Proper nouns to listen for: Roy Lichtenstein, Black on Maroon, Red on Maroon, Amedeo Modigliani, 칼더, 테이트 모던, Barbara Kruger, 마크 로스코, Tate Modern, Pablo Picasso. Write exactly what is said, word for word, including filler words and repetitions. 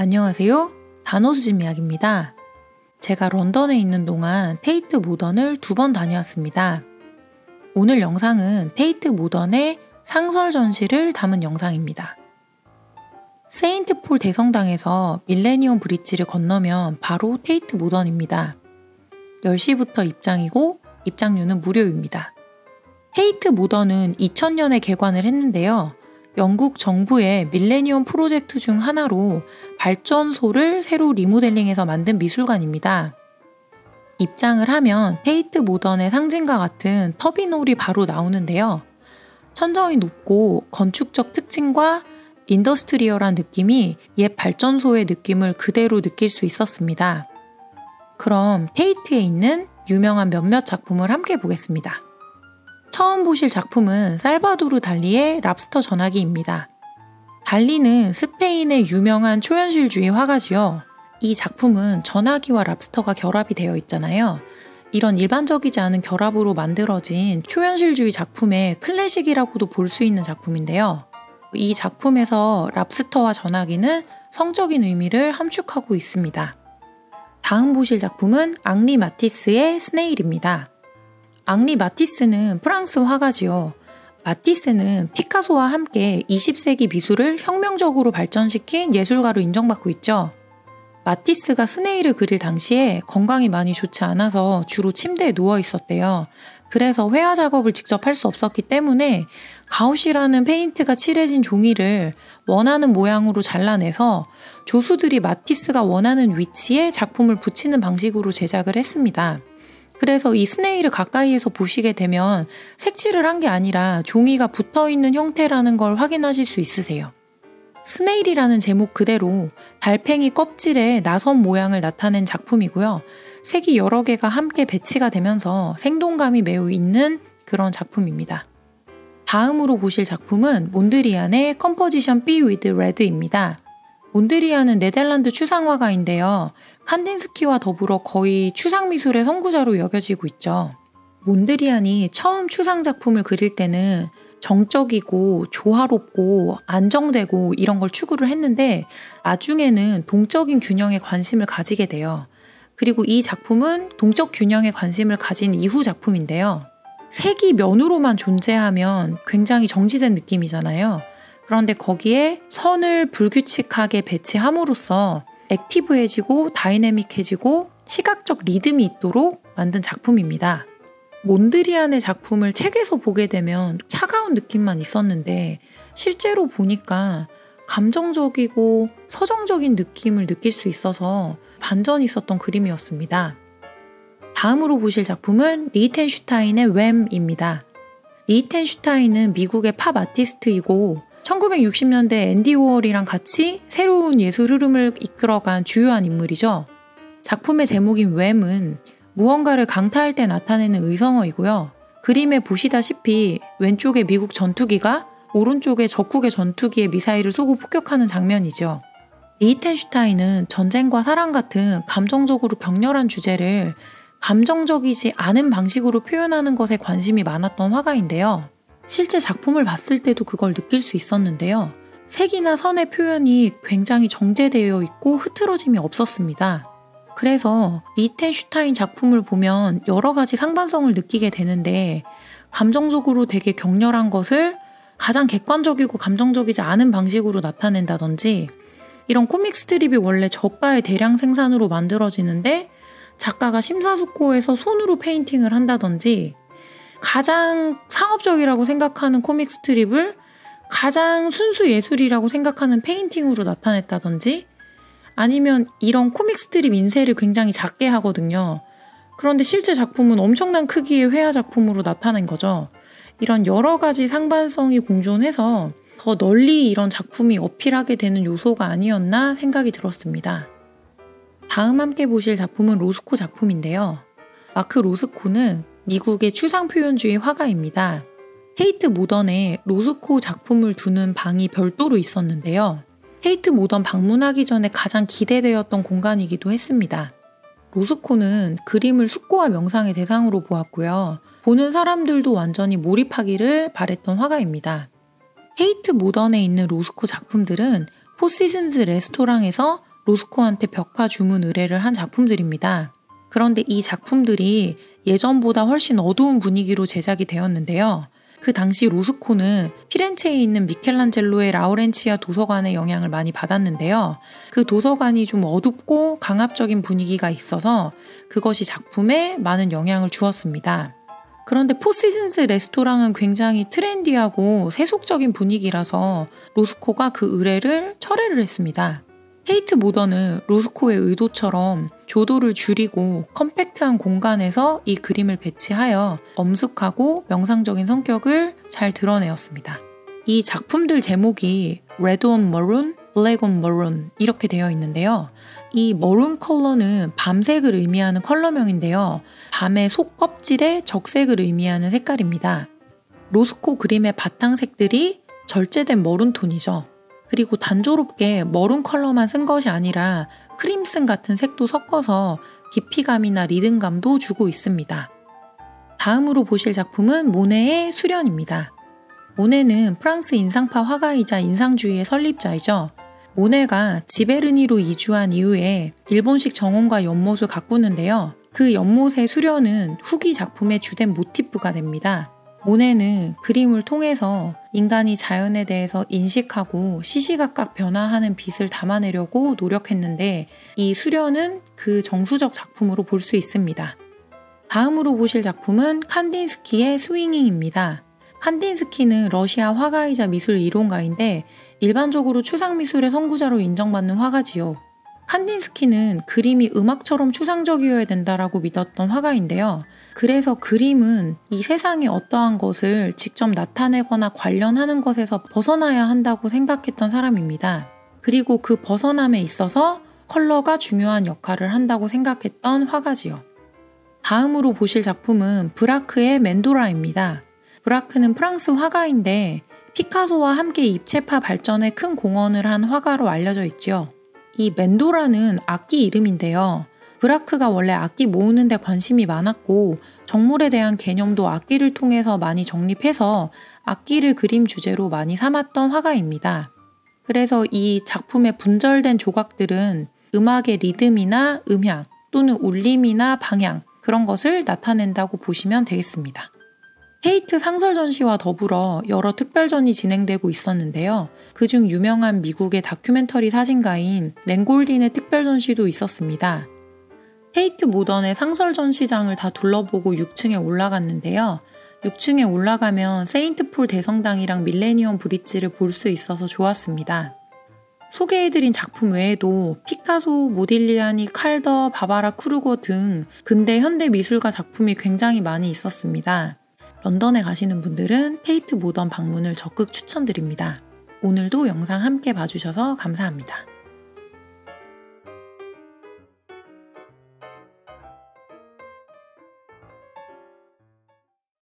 안녕하세요. 단어수집 이야기입니다. 제가 런던에 있는 동안 테이트 모던을 두 번 다녀왔습니다. 오늘 영상은 테이트 모던의 상설 전시를 담은 영상입니다. 세인트 폴 대성당에서 밀레니엄 브릿지를 건너면 바로 테이트 모던입니다. 열 시부터 입장이고 입장료는 무료입니다. 테이트 모던은 이천 년에 개관을 했는데요. 영국 정부의 밀레니엄 프로젝트 중 하나로 발전소를 새로 리모델링해서 만든 미술관입니다. 입장을 하면 테이트 모던의 상징과 같은 터빈홀이 바로 나오는데요. 천정이 높고 건축적 특징과 인더스트리얼한 느낌이 옛 발전소의 느낌을 그대로 느낄 수 있었습니다. 그럼 테이트에 있는 유명한 몇몇 작품을 함께 보겠습니다. 처음 보실 작품은 살바도르 달리의 랍스터 전화기입니다. 달리는 스페인의 유명한 초현실주의 화가지요. 이 작품은 전화기와 랍스터가 결합이 되어 있잖아요. 이런 일반적이지 않은 결합으로 만들어진 초현실주의 작품의 클래식이라고도 볼 수 있는 작품인데요. 이 작품에서 랍스터와 전화기는 성적인 의미를 함축하고 있습니다. 다음 보실 작품은 앙리 마티스의 스네일입니다. 앙리 마티스는 프랑스 화가지요. 마티스는 피카소와 함께 이십 세기 미술을 혁명적으로 발전시킨 예술가로 인정받고 있죠. 마티스가 스네일을 그릴 당시에 건강이 많이 좋지 않아서 주로 침대에 누워 있었대요. 그래서 회화 작업을 직접 할 수 없었기 때문에 가우시라는 페인트가 칠해진 종이를 원하는 모양으로 잘라내서 조수들이 마티스가 원하는 위치에 작품을 붙이는 방식으로 제작을 했습니다. 그래서 이 스네일을 가까이에서 보시게 되면 색칠을 한 게 아니라 종이가 붙어있는 형태라는 걸 확인하실 수 있으세요. 스네일이라는 제목 그대로 달팽이 껍질의 나선 모양을 나타낸 작품이고요. 색이 여러 개가 함께 배치가 되면서 생동감이 매우 있는 그런 작품입니다. 다음으로 보실 작품은 몬드리안의 컴포지션 B with Red입니다. 몬드리안은 네덜란드 추상화가인데요. 칸딘스키와 더불어 거의 추상미술의 선구자로 여겨지고 있죠. 몬드리안이 처음 추상 작품을 그릴 때는 정적이고 조화롭고 안정되고 이런 걸 추구를 했는데 나중에는 동적인 균형에 관심을 가지게 돼요. 그리고 이 작품은 동적 균형에 관심을 가진 이후 작품인데요. 색이 면으로만 존재하면 굉장히 정지된 느낌이잖아요. 그런데 거기에 선을 불규칙하게 배치함으로써 액티브해지고 다이내믹해지고 시각적 리듬이 있도록 만든 작품입니다. 몬드리안의 작품을 책에서 보게 되면 차가운 느낌만 있었는데 실제로 보니까 감정적이고 서정적인 느낌을 느낄 수 있어서 반전이 있었던 그림이었습니다. 다음으로 보실 작품은 리히텐슈타인의 웸입니다. 리히텐슈타인은 미국의 팝 아티스트이고 천구백육십 년대 앤디 워홀이랑 같이 새로운 예술 흐름을 이끌어간 주요한 인물이죠. 작품의 제목인 웸은 무언가를 강타할 때 나타내는 의성어이고요. 그림에 보시다시피 왼쪽에 미국 전투기가 오른쪽에 적국의 전투기에 미사일을 쏘고 폭격하는 장면이죠. 리히텐슈타인은 전쟁과 사랑 같은 감정적으로 격렬한 주제를 감정적이지 않은 방식으로 표현하는 것에 관심이 많았던 화가인데요. 실제 작품을 봤을 때도 그걸 느낄 수 있었는데요. 색이나 선의 표현이 굉장히 정제되어 있고 흐트러짐이 없었습니다. 그래서 리히텐슈타인 작품을 보면 여러 가지 상반성을 느끼게 되는데 감정적으로 되게 격렬한 것을 가장 객관적이고 감정적이지 않은 방식으로 나타낸다든지 이런 코믹 스트립이 원래 저가의 대량 생산으로 만들어지는데 작가가 심사숙고해서 손으로 페인팅을 한다든지 가장 상업적이라고 생각하는 코믹 스트립을 가장 순수 예술이라고 생각하는 페인팅으로 나타냈다든지 아니면 이런 코믹 스트립 인쇄를 굉장히 작게 하거든요. 그런데 실제 작품은 엄청난 크기의 회화 작품으로 나타낸 거죠. 이런 여러 가지 상반성이 공존해서 더 널리 이런 작품이 어필하게 되는 요소가 아니었나 생각이 들었습니다. 다음 함께 보실 작품은 로스코 작품인데요. 마크 로스코는 미국의 추상 표현주의 화가입니다. 테이트 모던에 로스코 작품을 두는 방이 별도로 있었는데요. 테이트 모던 방문하기 전에 가장 기대되었던 공간이기도 했습니다. 로스코는 그림을 숙고와 명상의 대상으로 보았고요. 보는 사람들도 완전히 몰입하기를 바랬던 화가입니다. 테이트 모던에 있는 로스코 작품들은 포 시즌즈 레스토랑에서 로스코한테 벽화 주문 의뢰를 한 작품들입니다. 그런데 이 작품들이 예전보다 훨씬 어두운 분위기로 제작이 되었는데요. 그 당시 로스코는 피렌체에 있는 미켈란젤로의 라우렌치아 도서관의 영향을 많이 받았는데요. 그 도서관이 좀 어둡고 강압적인 분위기가 있어서 그것이 작품에 많은 영향을 주었습니다. 그런데 포시즌스 레스토랑은 굉장히 트렌디하고 세속적인 분위기라서 로스코가 그 의뢰를 철회를 했습니다. 테이트 모던은 로스코의 의도처럼 조도를 줄이고 컴팩트한 공간에서 이 그림을 배치하여 엄숙하고 명상적인 성격을 잘 드러내었습니다. 이 작품들 제목이 Red on Maroon, Black on Maroon 이렇게 되어 있는데요. 이 머룬 컬러는 밤색을 의미하는 컬러명인데요. 밤의 속 껍질에 적색을 의미하는 색깔입니다. 로스코 그림의 바탕색들이 절제된 머룬톤이죠. 그리고 단조롭게 머룬 컬러만 쓴 것이 아니라 크림슨 같은 색도 섞어서 깊이감이나 리듬감도 주고 있습니다. 다음으로 보실 작품은 모네의 수련입니다. 모네는 프랑스 인상파 화가이자 인상주의의 설립자이죠. 모네가 지베르니로 이주한 이후에 일본식 정원과 연못을 가꾸는데요. 그 연못의 수련은 후기 작품의 주된 모티프가 됩니다. 모네는 그림을 통해서 인간이 자연에 대해서 인식하고 시시각각 변화하는 빛을 담아내려고 노력했는데 이 수련은 그 정수적 작품으로 볼 수 있습니다. 다음으로 보실 작품은 칸딘스키의 스윙잉입니다. 칸딘스키는 러시아 화가이자 미술 이론가인데 일반적으로 추상미술의 선구자로 인정받는 화가지요. 칸딘스키는 그림이 음악처럼 추상적이어야 된다라고 믿었던 화가인데요. 그래서 그림은 이 세상의 어떠한 것을 직접 나타내거나 관련하는 것에서 벗어나야 한다고 생각했던 사람입니다. 그리고 그 벗어남에 있어서 컬러가 중요한 역할을 한다고 생각했던 화가지요. 다음으로 보실 작품은 브라크의 맨도라입니다. 브라크는 프랑스 화가인데 피카소와 함께 입체파 발전에 큰 공헌을 한 화가로 알려져 있지요. 이 맨도라는 악기 이름인데요. 브라크가 원래 악기 모으는 데 관심이 많았고 정물에 대한 개념도 악기를 통해서 많이 정립해서 악기를 그림 주제로 많이 삼았던 화가입니다. 그래서 이 작품의 분절된 조각들은 음악의 리듬이나 음향 또는 울림이나 방향 그런 것을 나타낸다고 보시면 되겠습니다. 테이트 상설 전시와 더불어 여러 특별전이 진행되고 있었는데요. 그중 유명한 미국의 다큐멘터리 사진가인 랭골딘의 특별전시도 있었습니다. 테이트 모던의 상설 전시장을 다 둘러보고 육 층에 올라갔는데요. 육 층에 올라가면 세인트폴 대성당이랑 밀레니엄 브릿지를 볼 수 있어서 좋았습니다. 소개해드린 작품 외에도 피카소, 모딜리아니, 칼더, 바바라 크루거 등 근대 현대 미술가 작품이 굉장히 많이 있었습니다. 런던에 가시는 분들은 테이트 모던 방문을 적극 추천드립니다. 오늘도 영상 함께 봐주셔서 감사합니다.